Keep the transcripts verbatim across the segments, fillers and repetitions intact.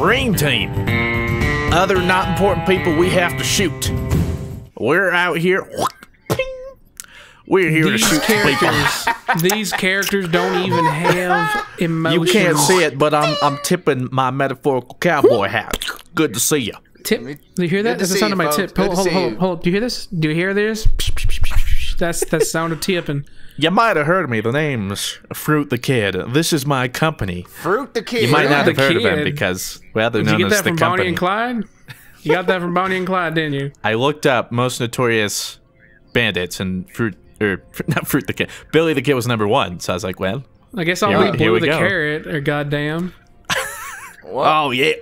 Dream Team. Other not important people we have to shoot. We're out here. We're here these to shoot characters, people. These characters don't even have emotions. You can't see it, but I'm I'm tipping my metaphorical cowboy hat. Good to see you. Tip. Do you hear that? That's the sound you, of my folks. Tip. Hold, hold, hold, hold. Do you hear this? Do you hear this? That's the sound of tipping. You might have heard of me. The name's Fruit the Kid. This is my company. Fruit the Kid. You might not have heard of him because, well, they're known as the company. Did you get that from Bonnie and Clyde? You got that from Bonnie and Clyde, didn't you? I looked up most notorious bandits, and Fruit, or not Fruit the Kid, Billy the Kid was number one. So I was like, well, I guess I'll leave Blue the Carrot or goddamn. Oh yeah,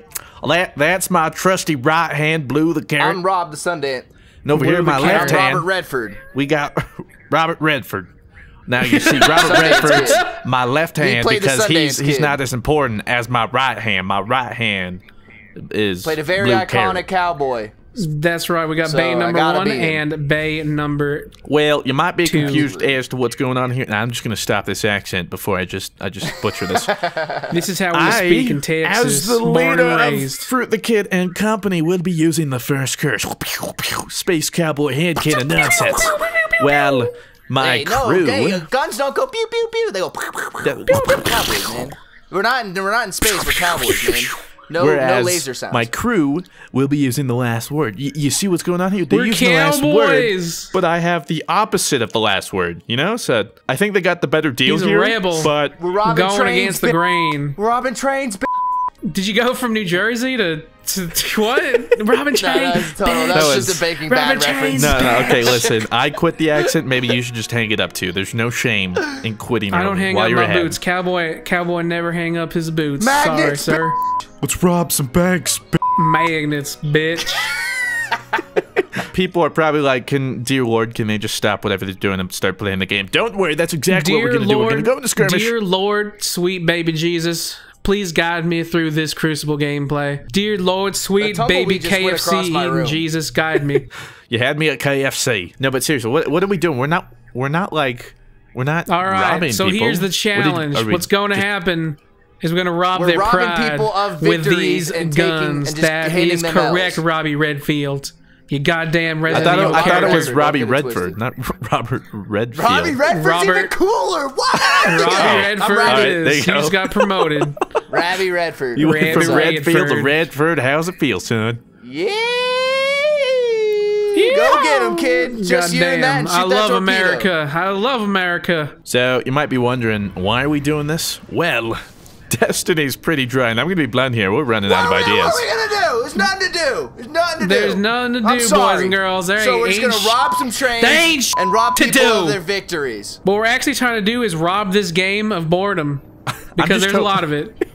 that that's my trusty right hand, Blue the Carrot. I'm Rob the Sundance. And over Blue here, my left hand, Robert Redford. We got Robert Redford. Now you see, Robert Redford's my left hand he because he's he's kid. not as important as my right hand. My right hand is played a very Blue iconic Carrot. cowboy. That's right. We got so Bay number one and Bay number. Well, you might be two. confused as to what's going on here. Now, I'm just going to stop this accent before I just I just butcher this. This is how we I, speak in Texas. As the leader of Fruit the Kid and company, will be using the first curse. Space cowboy head kid and nonsense. Well, my hey, no, crew. Okay. Guns don't go pew pew pew. They go pew pew pew. We're cowboys, man. We're not in, we're not in space. We're cowboys, man. No, Whereas no laser sounds. My crew will be using the last word. Y you see what's going on here? They're We're using cowboys. the last word, but I have the opposite of the last word. You know, so I think they got the better deal He's here. He's a rebel, but we're robbing going trains, against the grain. We're robbing trains. B Did you go from New Jersey to, to, to what? Robin Chain. No, that's, that that was just a Baking Bad reference. No, no, okay, listen. I quit the accent. Maybe you should just hang it up too. There's no shame in quitting. I don't hang while up my ahead. boots. Cowboy, cowboy never hang up his boots. Magnets, Sorry, sir. Let's rob some banks. Magnets, bitch. People are probably like, "Can dear Lord, can they just stop whatever they're doing and start playing the game?" Don't worry, that's exactly dear what we're gonna Lord, do. We're gonna go into skirmish. Dear Lord, sweet baby Jesus. Please guide me through this Crucible gameplay. Dear Lord, sweet baby K F C, Jesus, guide me. You had me at K F C. No, but seriously, what, what are we doing? We're not, we're not like, we're not All right, robbing so people. Here's the challenge. What did, What's going to happen is we're going to rob their pride of with these and guns. And that is correct, out. Robbie Redfield. You goddamn Redfield. I, I thought it was Robbie Redford, not Robert Redfield. Robbie Redford's Robert, even cooler. What? Robbie oh, Redford right, is. He just got promoted. Robbie Redford. You went from Redfield to Redford. How's it feel, son? Yeah. yeah. Go get him, kid. Just you and that. And shoot I love that America. I love America. So you might be wondering, why are we doing this? Well, Destiny's pretty dry, and I'm gonna be blunt here. We're running what out of we, ideas. What are we gonna do? There's nothing to do. There's nothing to do. There's nothing to do, I'm sorry. boys and girls. There so ain't we're just gonna rob some trains and rob people to do. of their victories. What we're actually trying to do is rob this game of boredom, because there's a lot of it.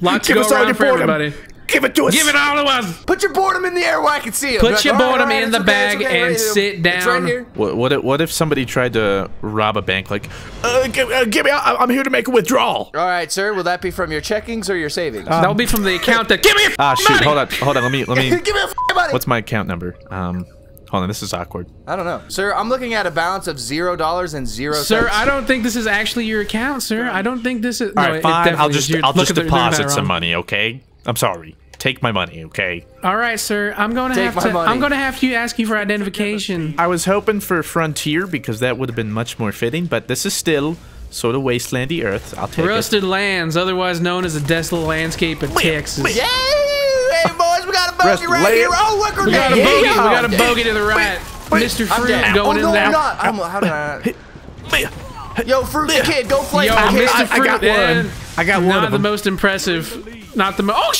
Lots to go around for everybody. Give it to us. Give it all to us. Put your boredom in the air where I can see it. Put your boredom in the bag and sit down. What, what, if, what if somebody tried to rob a bank? Like, uh, give, uh, give me out. I'm here to make a withdrawal. All right, sir. Will that be from your checkings or your savings? Um, that will be from the account that. Give me. Ah, shoot. Money. Hold on. Hold on. Let me. Let me. Give me a money. What's my account number? Um. Hold on, this is awkward. I don't know. Sir, I'm looking at a balance of zero dollars and zero cents. Sir, I don't think this is actually your account, sir. I don't think this is... All right, no, fine. I'll just, I'll just deposit some money, okay? I'm sorry. Take my money, okay? All right, sir. I'm going to have to... Money. I'm going to have to ask you for identification. I was hoping for Frontier because that would have been much more fitting, but this is still sort of wastelandy earth. I'll take Rusted it. Lands, otherwise known as the desolate landscape of Texas. Wait, wait. Hey, boys, we got a bogey right later. here. Oh, look, we're yeah, yeah, we got a bogey to the right. Wait, wait, Mister Fruit going oh, no, in now. Not. I'm, how did I... Yo, Fruit the Kid, go play. Yo, Mister Fruit, I got one. I got one. Not of the them. most impressive. Not the most. Oh,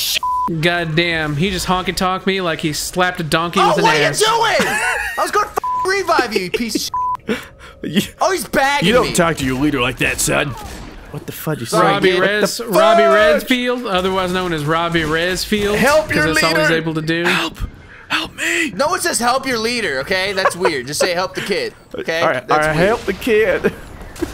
shit. God damn. He just honky talked me like he slapped a donkey oh, with an ass. Oh, what are you doing? I was going to f revive you, you piece of shit. You, oh, he's bagging You don't me. talk to your leader like that, son. What the fudge is Robbie saying? Res, Robbie Redfield, otherwise known as Robbie Redfield. Help your leader. That's all he's able to do. Help. Help me. No, it says help your leader, okay? That's weird. Just say help the kid, okay? All right, that's all right. Help the kid.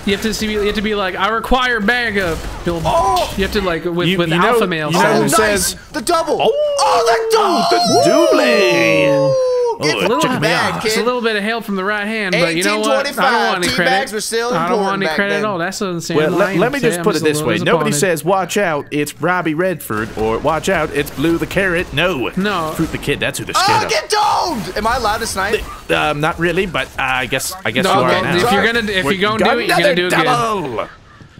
You have to see, you have to be like, I require bag up. You'll, oh, you have to like with, you, with you alpha know, male. You know, oh, nice. Says, the double. Oh, oh the double. The doubly. Woo! Get oh, the chicken bag, kid. It's a little bit of help from the right hand, but you know what? I don't want any credit. I don't want any credit at all. That's what I'm saying. Well, let, let me just put it this way. Nobody says, watch out, it's Robbie Redford, or watch out, it's Blue the Carrot. No. No. Fruit the Kid, that's who they're scared of. Oh, get domed! Am I allowed to snipe? Um, not really, but I guess I guess you are now. If you're gonna, if you're gonna do it, you're gonna do it good.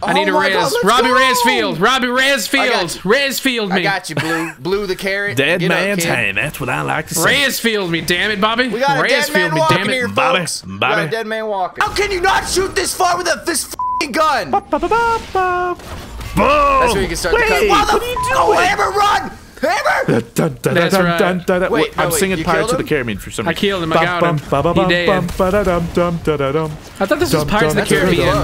I need oh a res. God, Robbie go. Resfield. Robbie Resfield. Resfield me. I got you, Blue. Blue the Carrot. Dead Get man's hand. That's what I like to say. Resfield me, damn it, Bobby. We got a dead man me, walking damn it. Here, Bobby. Folks. Bobby. We got a dead man walking. How can you not shoot this far with a, this f***ing gun? Bop, bop, bop, bop. Boom. That's where you can start wait, the cut. What are you doing? Oh, Hammer, run! Hammer! Dun, dun, That's dun, right. Dun, dun, dun. Wait, I'm oh, wait, singing Pirates of the Caribbean for some reason. I killed him. I got him. He dead. I thought this was Pirates of the Caribbean.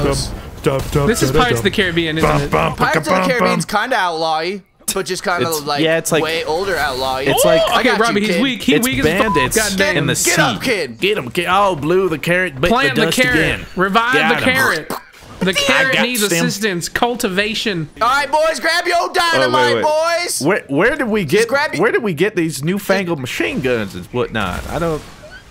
Dump, dump, this is Pirates of the Caribbean, isn't bum, it? Bum, Pirates bum, of the Caribbean's kind of outlaw-y, but just kind of like, yeah, it's like way older outlaw-y. It's like, oh, okay, I got Robbie, you, he's weak. He's weak bandits as fuck. Goddamn. In the sea. Get up, kid. Get him, kid. Oh, Blue the Carrot. Plant the, the carrot. Again. Revive got the him. Carrot. The carrot needs stem. assistance. Cultivation. All right, boys, grab your dynamite, oh, wait, wait. boys. Where, where did we get? Where did we get these newfangled machine guns and whatnot? I don't.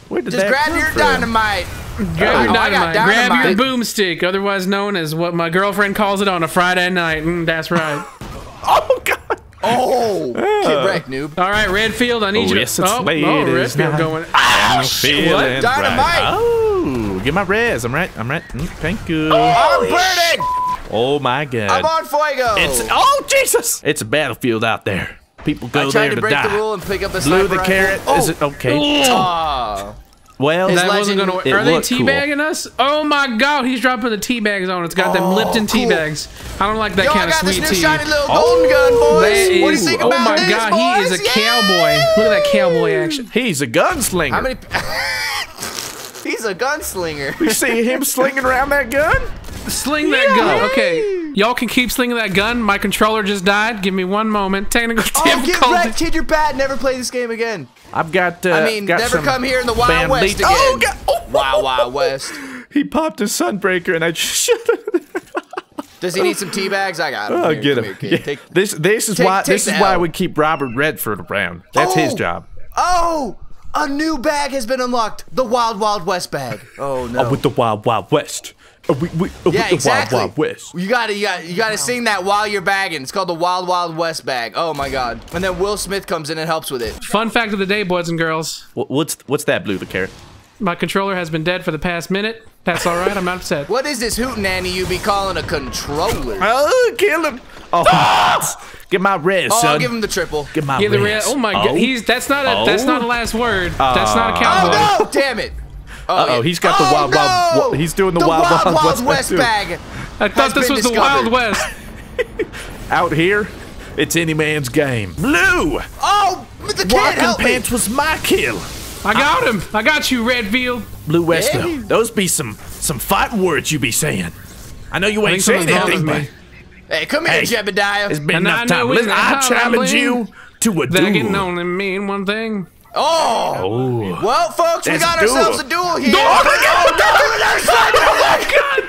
Where did just that grab your from? Dynamite. Grab your, oh, dynamite. Dynamite. Grab your boomstick, otherwise known as what my girlfriend calls it on a Friday night. Mm, that's right. Oh, God. Oh. Uh. Get wrecked, noob. All right, Redfield, I need oh, you to... Yes, it's oh, late. Oh, Redfield going... Oh, shit. What? Dynamite. Right. Oh, get my res. I'm right. I'm right. Mm, thank you. Oh, I'm burning. Oh, my God. I'm on fuego. It's... Oh, Jesus. It's a battlefield out there. People go I tried there to, to break die. The rule and pick up the Blue the Carrot. Oh. Is it okay? Oh. Well, that wasn't gonna work. Are they teabagging cool. us? Oh my God, he's dropping the tea bags on. It's got oh, them Lipton cool. tea bags. I don't like that Yo, kind I got of sweet this new tea. Shiny little golden oh, gun, boys. Is, what do you think oh about my these, God, boys? He is a yeah. cowboy. Look at that cowboy action. He's a gunslinger. How many? He's a gunslinger. You see him slinging around that gun? Sling that yeah. gun. Okay, y'all can keep slinging that gun. My controller just died. Give me one moment. Technical difficulty. Oh, get wrecked, kid. You're bad. Never play this game again. I've got. Uh, I mean, got never come here in the Wild West again. Oh, God. Oh. Wild Wild West. He popped his sunbreaker, and I just shut it. Does he need some tea bags? I got him. Oh, here, get him. Here, yeah. take, this this is take, why take this is why we keep Robert Redford around. That's oh. his job. Oh. A new bag has been unlocked. The Wild Wild West bag. Oh no. Oh, with the Wild Wild West. Oh, we, we, oh, yeah, with the exactly. Wild Wild West. You gotta, you gotta, you gotta wow. sing that while you're bagging. It's called the Wild Wild West bag. Oh my God. And then Will Smith comes in and helps with it. Fun fact of the day, boys and girls. What's what's that, Blue the Carrot? My controller has been dead for the past minute. That's all right. I'm not upset. What is this hootenanny you be calling a controller? Oh, kill him. Oh, ah! Get my res, son. Oh, I'll give him the triple. Get my Get res. res. Oh my oh. God, he's that's not a oh. that's not a last word. Uh. That's not a cowboy. Oh no! Damn it. Oh, uh oh, he's got oh, the wild, no! wild, wild. He's doing the, the wild, wild, wild, wild West, West bag. I thought this was discovered. the Wild West. Out here, it's any man's game. Blue. Oh, the kid Walking Pants me. was my kill. I got him. I got you, Redfield. BlueWestlo. Yeah. Those be some some fighting words you be saying. I know you ain't saying anything, but. Hey, come here, hey, Jebediah. It's been and enough I time. Listen, I challenge you to a duel. That can only mean one thing. Oh. oh. Well, folks, That's we got a ourselves a duel here.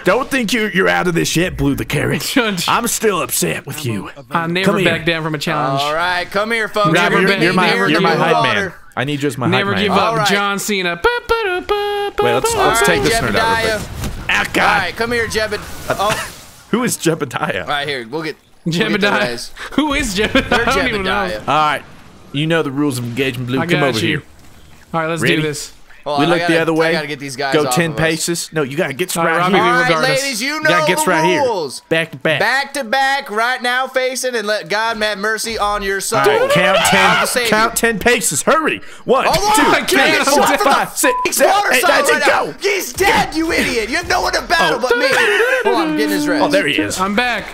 Don't think you, you're out of this yet, Blue the Carrot. I'm still upset with you. I never come back here. down from a challenge. All right, come here, folks. Robert, you're, you're, you're my, you're my hype man. I need you as my hype man. Never give up, right. John Cena. Well, let's, let's take right, this nerd out of it. All right, come here, Jebed. Oh. Who is Jebediah? All right, here, we'll get... Jebediah? We'll get Who is Jebediah? I don't even know. All right, you know the rules of engagement, Blue. I Come over you. here. All right, let's Ready? do this. Well, we I look gotta, the other way. I gotta get these guys Go off ten paces. Us. No, you got to get right, right here. All right, ladies, you know you the right rules. Here. Back to back. Back to back, right now facing, and let God have mercy on your soul. All right, count ten, count ten paces. Hurry. One, oh, two, God, three, four, five, five, six, seven, eight, nine, ten, go. He's dead, you idiot. You have no one to battle oh. but me. Hold on, I'm getting his rest. Oh, there he is. I'm back.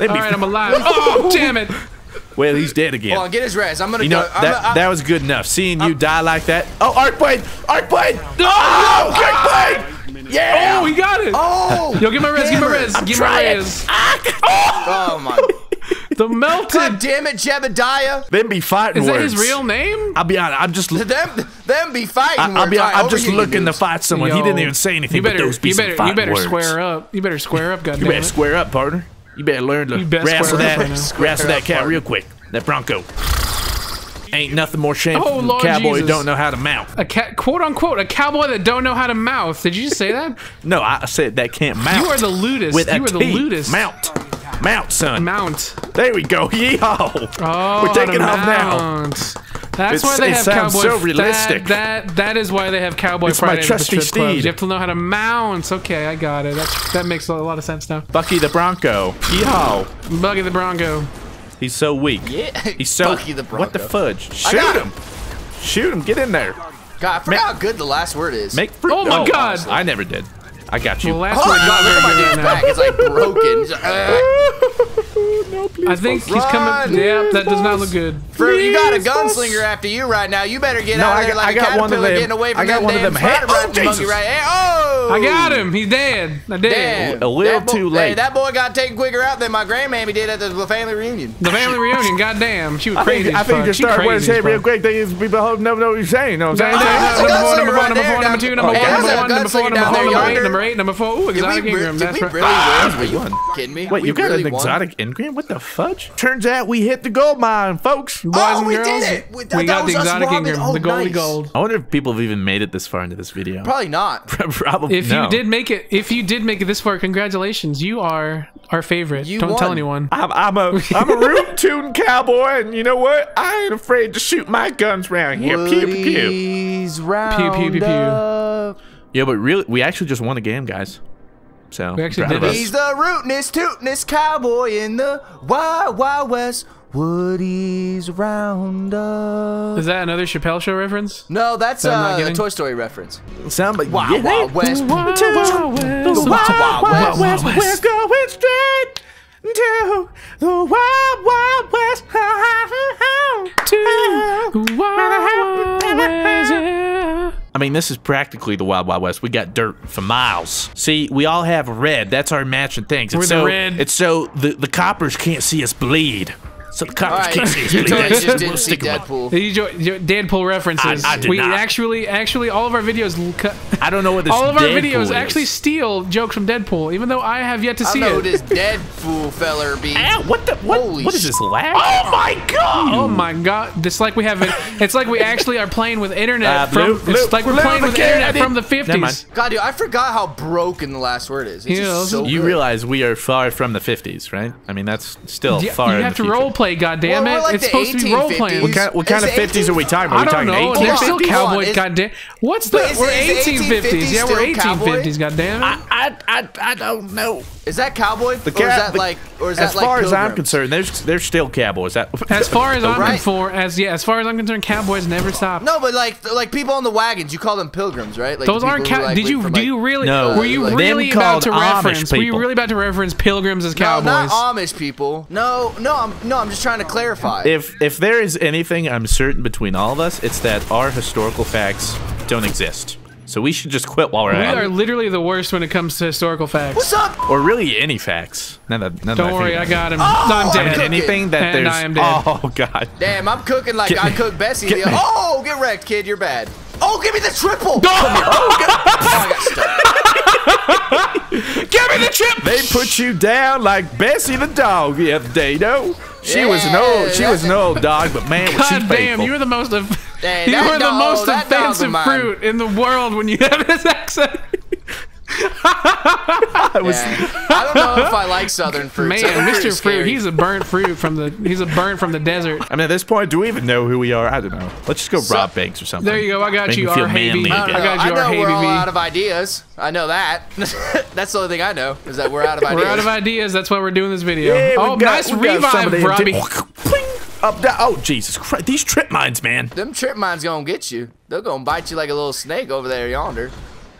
All right, I'm alive. Oh, damn it. Well, he's dead again. Hold on, get his res. I'm gonna you know, go. I'm that, gonna, I'm, that was good enough. Seeing you I'm, die like that. Oh, Art Blade! Art Blade! Oh, no! Ah! Art Blade! Yeah! Oh, he got it! Oh! Yo, get my res, get my res, get my res. Oh, my. The melted. God damn it, Jebediah. Them be fighting Is words. Is that his real name? I'll be honest. I'm just. Them, them be fighting I, words. I'll be honest. I'm just looking to fight someone. Yo, he didn't even say anything, you better, but those be you better, some fighting words. You better square up. You better square up, goddamn. You better square up, partner. You better learn to wrestle that, wrestle that cat real quick. That Bronco. Ain't nothing more shameful oh, than a cowboy who don't know how to mouth. A cat, quote unquote, a cowboy that don't know how to mouth. Did you just say that? No, I said that can't mouth. You are the lewdest. With you are the lewdest. Mount. Mount, son. Mount. There we go. Yeehaw. Oh, we're taking off now. That's it's, why they have cowboy. So realistic. That, that that is why they have cowboy. It's Friday my trusty at the steed. You have to know how to mount. Okay, I got it. That's, that makes a lot of sense now. Bucky the Bronco. Yeehaw. Bucky the Bronco. He's so weak. Yeah. He's so. Bucky the Bronco. What the fudge? Shoot him. him. Shoot him. Get in there. God, I forgot Ma how good The Last Word is. Make fruit. Oh my oh, God. Honestly. I never did. I got you. The Last oh Word. My God, look at my back. It's like broken. Just, uh. No, please, I think boss. he's coming. Yeah, that does not look good. Fruit, please, you got a gunslinger boss. after you right now. You better get no, out of there like I got, a caterpillar getting away from I got one of them. Head oh, right Jesus. Right oh! I got him. He's dead. I did. Damn. A little boy, too late. Hey, that boy got taken quicker out than my grandmammy did at the family reunion. The family reunion. Goddamn, she was crazy. I think, I think just start with his head real quick. They used to be behold, never know what you're saying. No, number one, number one, number four, number two, number one, number four, number four, number eight, number eight, number four. Ooh, exotic ingram. That's right. Kidding me? Wait, you got an exotic ingram? What the fudge? Turns out we hit the gold mine, folks. Boys oh, and we girls, did it! We, that, we got the exotic ingram, oh, the goldy nice. gold. I wonder if people have even made it this far into this video. Probably not. Probably. If no. you did make it, if you did make it this far, congratulations. You are our favorite. You Don't won. tell anyone. I'm, I'm a I'm a root tune cowboy, and you know what? I ain't afraid to shoot my guns round here. Pew pew pew. Pew pew pew pew. Yeah, but really, we actually just won a game, guys. So, we actually did he's the rootinest, tootinest cowboy in the Wild Wild West. Woody's Roundup. Is that another Chappelle Show reference? No, that's that uh, a Toy Story reference. Somebody, Wild yeah. Wild West. The Wild, Wild West. The Wild Wild West. We're going straight to the Wild Wild West. To the Wild Wild West. I mean, this is practically the Wild Wild West. We got dirt for miles. See, we all have red. That's our matching things. It's We're so, the red. It's so the, the coppers can't see us bleed. So the coppers right. can't see us bleed. That's just we'll stick Deadpool. Deadpool references. I, I did we not. actually, actually, all of our videos. I don't know what this. All of our Deadpool videos is. actually steal jokes from Deadpool, even though I have yet to see it. I don't know it. Who this Deadpool feller be. Ow, what the? What, Holy what is this lag? Oh my God! Oh my God! It's like we have it. It's like we actually are playing with internet. Uh, blue, from, blue, it's like we're blue, playing blue, with internet from the fifties. God, dude, I forgot how broken The Last Word is. It's yeah, just so you good. realize we are far from the fifties, right? I mean, that's still yeah, far. You have to roll play. God damn well, it! Like it's supposed to be role playing. What kind, what kind of fifties are we talking? Are we I don't talking know. They're still cowboy. God damn. What's the? Is, we're eighteen fifties. Yeah, we're eighteen fifties. God damn. I, I I don't know. Is that cowboy? The cow, or is that the, like? Or is as that far like as I'm concerned, there's there's still cowboys. That, as far as I'm right. concerned, as yeah, as far as I'm concerned, cowboys never stop. No, but like like people on the wagons, you call them pilgrims, right? Like those aren't. Like did you do like, you really? No. Were you really about to reference? Were you really about to reference pilgrims as cowboys? No, not Amish people. No, no, I'm no. I'm just trying to clarify. If if there is anything I'm certain between all of us, it's that our historical facts don't exist. So we should just quit while we're we at it. We are literally the worst when it comes to historical facts. What's up? Or really any facts. None that, none don't that worry, I, I got him. Oh, no, I'm dead. I'm anything that and there's. I am dead. Oh God. Damn, I'm cooking like get I me. cooked Bessie. Get oh, get wrecked, kid. You're bad. Oh, give me the triple. Go. Oh, get oh, I got stuck. Give me the chip! They put you down like Bessie the dog the other day, no? She yeah, was an old, she was an old dog, but man, was she faithful. God damn, you were the most, hey, you were dog, the most offensive fruit in the world when you have this accent. I, was, yeah. I don't know if I like Southern fruit. Man, Mister Fruit, he's a burnt fruit from the he's a burnt from the desert. I mean, at this point, do we even know who we are? I don't know. Let's just go so, rob banks or something. There you go. I got Make you. Feel manly I, I got you. I know R we're all out of ideas. I know that. That's the only thing I know is that we're out of ideas. We're out of ideas. That's why we're doing this video. Yeah, oh, got, nice revive, Robbie. Up down. Oh, Jesus Christ. These trip mines, man. Them trip mines gonna get you. They're gonna bite you like a little snake over there yonder.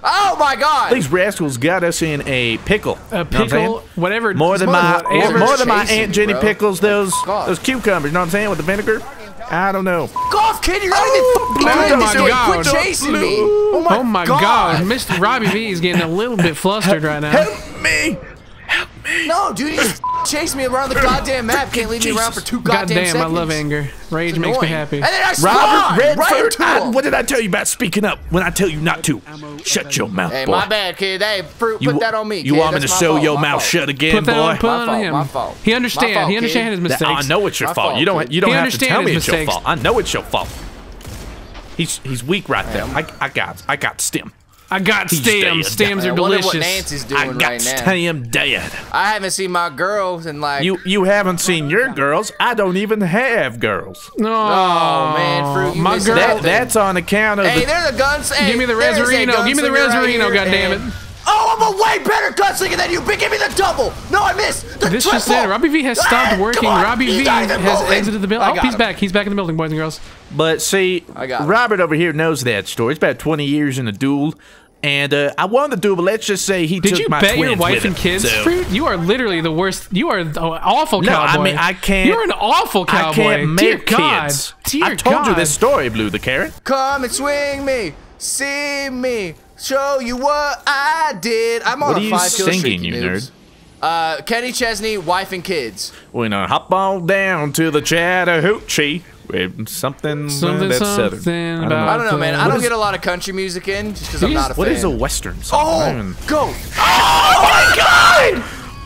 Oh my God! These rascals got us in a pickle. A pickle, what whatever. More than my, whatever more than my Aunt Jenny bro. pickles. Those, God. those cucumbers. You know what I'm saying? With the vinegar. I don't know. Golf kid, you're oh, out of the blue. Oh my God! Quit chasing me. Oh my, oh my God. God! Mister Robbie B is getting a little bit flustered right now. Help me! Help me! No, dude, he just chased me around the goddamn map. Can't leave Jesus. me around for two goddamn God seconds. Goddamn, I love anger. Rage makes me happy. And then I Robert Redford, right I, what did I tell you about speaking up when I tell you not to? Shut your mouth, hey, boy. Hey, my bad, kid. Hey, Fruit, you, put that on me, You kid. want That's me to sew fault, your mouth fault. shut again, put that boy? On, put my, on fault, him. my fault, He understands. Fault, he understands his mistakes. That, I know it's your fault. fault. You don't, you don't have to tell me it's your fault. I know it's your fault. He's he's weak right there. I, I got I got stem. I got stem. Stems are delicious. I wonder what Nancy's doing right now. I got stem dead. I haven't seen my girls in like. You you haven't seen your girls. I don't even have girls. No oh, man, Fruit, you my girl. That, that's on account of. Hey, there's a guns. Hey, give me the Resurino. Give me the Resurino. Right goddammit. Oh, I'm a way better gunslinger than you. But give me the double. No, I missed the this triple. This just said, Robbie V has stopped working. On, Robbie V has moving. exited the building. Oh, he's him. back. He's back in the building, boys and girls. But see, I got Robert him. over here knows that story. It's about twenty years in a duel. And uh, I won the duel, but let's just say he Did took my twins Did you bet your wife and kids, so. Fruit? You are literally the worst. You are an awful no, cowboy. No, I mean, I can't. You're an awful cowboy. I can't make Dear kids. God. Dear I told God. you this story, Blue the Carrot. Come and swing me. See me. Show you what I did. I'm on a five-kill streak, you nerd. Uh, Kenny Chesney, wife and kids. When I hop on down to the Chattahoochee. Something, something that's something southern. I don't know, I don't know man. I don't is, get a lot of country music in just because I'm not a what fan. What is a western song? Oh, go! Oh my God!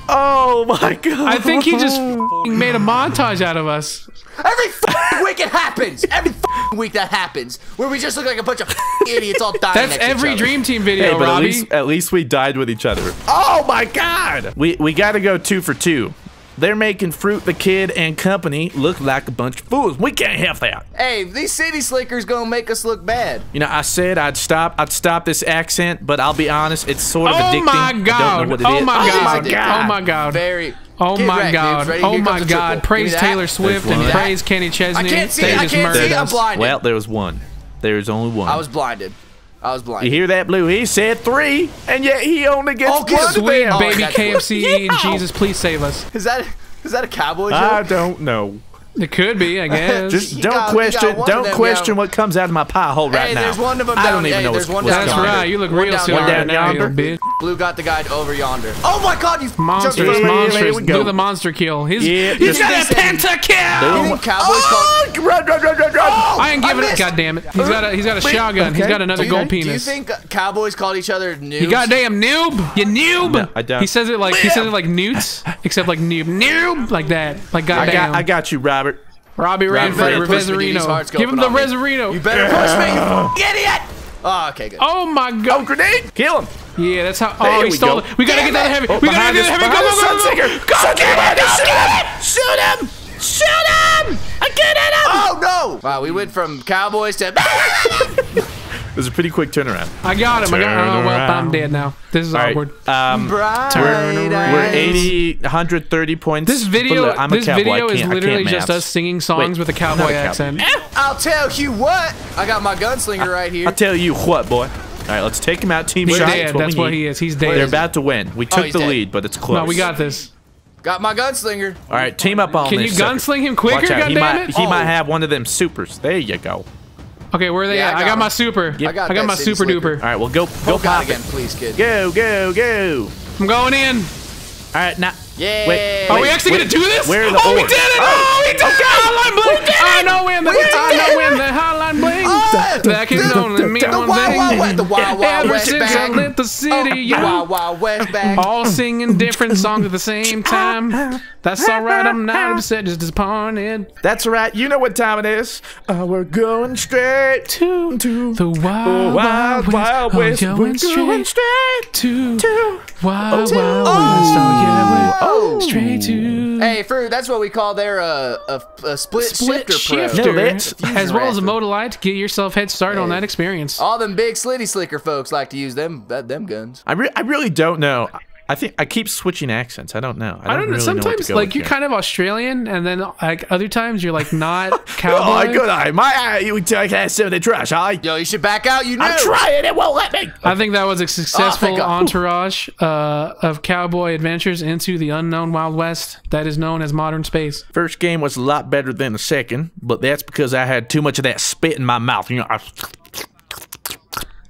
Oh my God! I think he just made a montage out of us. Every week it happens. Every week that happens, where we just look like a bunch of idiots all dying. That's next every to each other. Dream Team video, hey, but Robbie. At least, at least we died with each other. Oh my God! We we got to go two for two. They're making Fruit the Kid and company look like a bunch of fools. We can't have that. Hey, these city slickers gonna make us look bad. You know, I said I'd stop. I'd stop this accent, but I'll be honest, it's sort of oh addicting. My I don't know what it oh, is. My oh my God! God. Oh my God! Very. Oh my wrecked, God! Right? Oh my God! Praise Taylor Swift and praise Kenny Chesney. I can't see. They I can't see. I'm blinded. Well, there was one. There was only one. I was blinded. I was blind. You hear that, Blue? He said three, and yet he only gets oh, one. Sweet oh, baby K F C eating Jesus, please save us. Is that is that a cowboy joke? I don't know. It could be, I guess. Just don't got, question. Don't question down. what comes out of my pie hole right hey, now. There's one of them. I don't down. even hey, know what's, one what's That's yonder. right. You look one real silly right now, you bitch. Blue got the guy over yonder. Oh my God, you monsters! Monsters. monsters. Here we go. Blue the monster kill. He's yeah, he's got a pentakill. Oh, run, run, run, run, run! Oh, I ain't giving it. God damn it! He's got a he's got a shotgun. Okay. He's got another gold penis. Do you think cowboys called each other noobs? You goddamn noob! You noob! I don't. He says it like he says it like newts, except like noob, noob, like that. Like goddamn. I got you, Robert. Robbie Redford, Resurino. Give him the Resurino. You better push me, you idiot! Oh, okay, good. Oh my God! Oh, grenade! Kill him! Yeah, that's how. Oh, he stole it. We gotta get that heavy. We gotta get that heavy. Go, go, go, go! Go, get him! Shoot him! Shoot him! I get at him! Oh no! Wow, we went from cowboys to. It was a pretty quick turnaround. I got him. Turn I got him. Oh, well, I'm dead now. This is right. awkward. Um, turn we're, we're eighty, one thirty points. This video, below. I'm this video is literally just us singing songs Wait, with a cowboy accent. I'll tell you what. I got my gunslinger I, right here. I'll tell you what, boy. All right, let's take him out. Team shot. That's what, That's what he is. He's dead. They're about to win. We took oh, the dead. lead, but it's close. No, we got this. Got my gunslinger. All right, team up on Can this. Can you gunsling him quicker? God damn it! He might have one of them supers. There you go. Okay, where are they yeah, at? I got, I got my super. I got, I got my super sleeper. duper. All right, well, go, go, pop again, it. please, kid. Go, go, go. I'm going in. All right, now. Yeah. Wait, are we actually wait, gonna do this? Where are the oh, oars? we did it! Oh, we did okay. it! Hotline bling! I know when the hotline when the hotline bling. Oh. That can only mean one thing. The Wild Wild West Bang. Ever since I lit the city, oh. Wild Wild West Bang. All singing different songs at the same time. That's alright. I'm not upset, just disappointed. That's right. You know what time it is. Uh, we're going straight to, to the Wild Wild, wild West. We're going straight to to Wild Wild West. Oh yeah. Oh. Straight to. Hey, Fruit, that's what we call their uh, a, a split, split shifter, shifter no, as well as a Modalite to get yourself head start hey. on that experience. All them big slitty slicker folks like to use them uh, them guns. I re I really don't know. I think I keep switching accents. I don't know. I don't, I don't really sometimes, know. Sometimes like you're here. kind of Australian, and then like other times you're like not cowboy. Oh, good eye. My eye, you take that some of the trash. I yo, you should back out. You know. I'm trying. It won't let me. I think that was a successful oh, entourage uh, of cowboy adventures into the unknown Wild West that is known as modern space. First game was a lot better than the second, but that's because I had too much of that spit in my mouth. You know. I,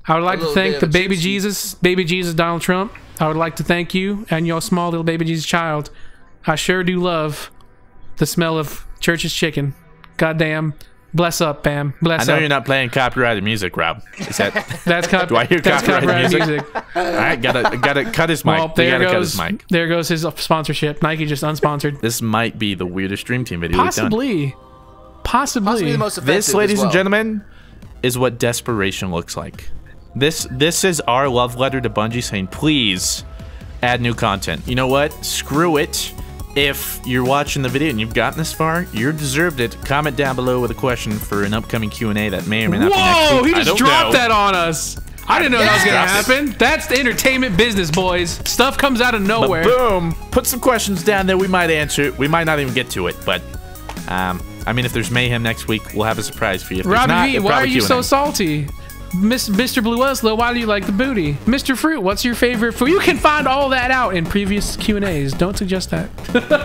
I would like to thank the baby Jesus, baby Jesus Donald Trump. I would like to thank you and your small little baby Jesus child. I sure do love the smell of church's chicken. Goddamn. Bless up, Bam. Bless up. I know up. You're not playing copyrighted music, Rob. Is that that's cop do I hear that's copyrighted, copyrighted music? music. All right, gotta gotta cut his mic. Well, there gotta goes, cut his mic. There goes his sponsorship. Nike just unsponsored. This might be the weirdest Dream Team video possibly. we've done. Possibly. Possibly the most offensive. This, ladies well. and gentlemen, is what desperation looks like. This this is our love letter to Bungie saying, please add new content. You know what? Screw it. If you're watching the video and you've gotten this far, you deserved it. Comment down below with a question for an upcoming Q and A that may or may not Whoa, be next week. Whoa, he just dropped know. that on us. I didn't know yeah. that was going to happen. That's the entertainment business, boys. Stuff comes out of nowhere. But boom. Put some questions down there. We might answer it. We might not even get to it. But, um, I mean, if there's mayhem next week, we'll have a surprise for you. If Robbie not, V, why are you Q and A. so salty? Mister BlueWestlo, why do you like the booty? Mister Fruit, what's your favorite food? You can find all that out in previous Q and A's. Don't suggest that.